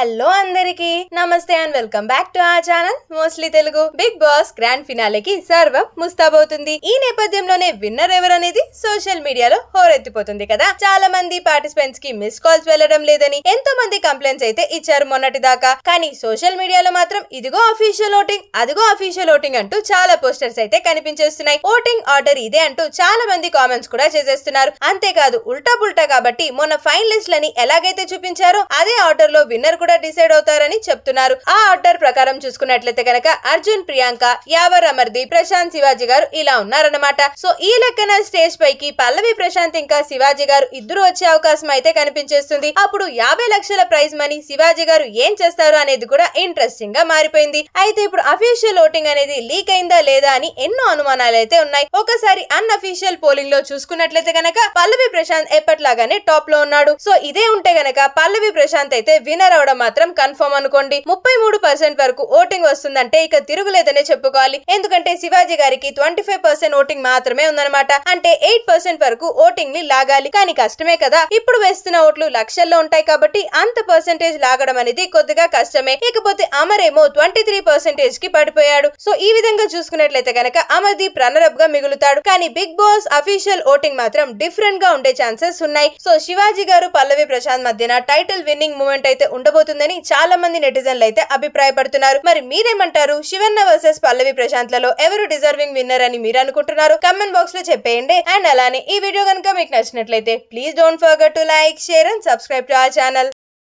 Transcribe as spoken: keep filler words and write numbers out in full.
Hello अंदर की नमस्ते and welcome back to our channel mostly Telugu. Bigg Boss grand finale की सर्वम ముస్తాబవుతుంది। ఈ నేపథ్యంలోనే విన్నర్ ఎవరనేది సోషల్ మీడియాలో హోరెత్తిపోతుంది కదా। చాలా మంది పార్టిసిపెంట్స్ కి మిస్ కాల్స్ వెళ్ళడం లేదని ఎంతో మంది కంప్లైంట్స్ అయితే ఇచ్చారు మొన్నటి దాకా। కానీ సోషల్ మీడియాలో మాత్రం ఇదిగో ఆఫీషియల్ ఓటింగ్ అదిగో ఆఫీషియల్ ఓటింగ్ అంటూ చాలా పోస్టర్స్ అయితే కనిపించేస్తున్నాయి। ఓటింగ్ ఆర్డర్ ఇదే అంటూ చాలా మంది కామెంట్స్ కూడా చేసేస్తున్నారు। అంతే కాదు ఉల్టా పుల్టా కాబట్టి మొన్న ఫైనలిస్ట్ లని ఎలాగైతే చూపించారో అదే ఆర్డర్ లో విన్నర్ డిసైడ్ అవుతారని చెప్తున్నారు। ఆ ఆర్డర్ ప్రకారం చూసుకున్నట్లయితే గనక అర్జున్, ప్రియాంక, యావర్ అమర్దీప్, ప్రశాంత్, శివాజీ గారు ఇలా ఉన్నారన్నమాట। సో ఈ లెక్కన స్టేజ్ పైకి పల్లవి ప్రశాంత్ ఇంకా శివాజీ గారు ఇద్దరు వచ్చే అవకాశం అయితే కనిపించేస్తుంది। అప్పుడు యాభై లక్షల ప్రైజ్ మనీ శివాజీ గారు ఏం చేస్తారు అనేది కూడా ఇంట్రెస్టింగ్ గా మారిపోయింది। అయితే ఇప్పుడు అఫీషియల్ ఓటింగ్ అనేది లీక్ అయిందా లేదా అని ఎన్నో అనుమానాలు అయితే ఉన్నాయి। ఒకసారి అన్ అఫీషియల్ పోలింగ్ లో చూసుకున్నట్లయితే గనక పల్లవి ప్రశాంత్ ఎప్పట్లాగానే టాప్ లో ఉన్నాడు। సో ఇదే ఉంటే గనక పల్లవి ప్రశాంత్ అయితే విన్నర్ అవడం మాత్రం కన్ఫర్మ్ అనుకోండి। ముప్పై మూడు పర్సెంట్ వరకు ఓటింగ్ వస్తుందంటే ఇక తిరుగులేదనే చెప్పుకోవాలి। ఎందుకంటే శివాజీ గారికి ట్వంటీ ఫైవ్ పర్సెంట్ ఓటింగ్ మాత్రమే ఉందన్నమాట। అంటే ఎయిట్ పర్సెంట్ వరకు ఓటింగ్ ని లాగాలి, కానీ కష్టమే కదా। ఇప్పుడు వేస్తున్న ఓట్లు లక్షల్లో ఉంటాయి కాబట్టి అంత పర్సెంటేజ్ లాగడం అనేది కొద్దిగా కష్టమే। ఇకపోతే అమరేమో ట్వంటీ త్రీ పర్సెంటేజ్ కి పడిపోయాడు। సో ఈ విధంగా చూసుకున్నట్లయితే గనక అమర్దీప్ రన్నర్ అప్ గా మిగులుతాడు। కానీ బిగ్ బాస్ అఫీషియల్ ఓటింగ్ మాత్రం డిఫరెంట్ గా ఉండే ఛాన్సెస్ ఉన్నాయి। సో శివాజీ గారు పల్లవి ప్రశాంత్ మధ్యన టైటిల్ విన్నింగ్ మూమెంట్ అయితే ఉండబోతుంది ని చాలా మంది నెటిజన్లు అయితే అభిప్రాయపడుతున్నారు। మరి మీరేమంటారు? శివన్న వర్సెస్ పల్లవి ప్రశాంత్ లలో ఎవరు డిజర్వింగ్ విన్నర్ అని మీరు అనుకుంటున్నారు? కమెంట్ బాక్స్ లో చెప్పేయండి। అండ్ అలానే ఈ వీడియో కనుక మీకు నచ్చినట్లయితే please don't forget to like, share and subscribe to our channel.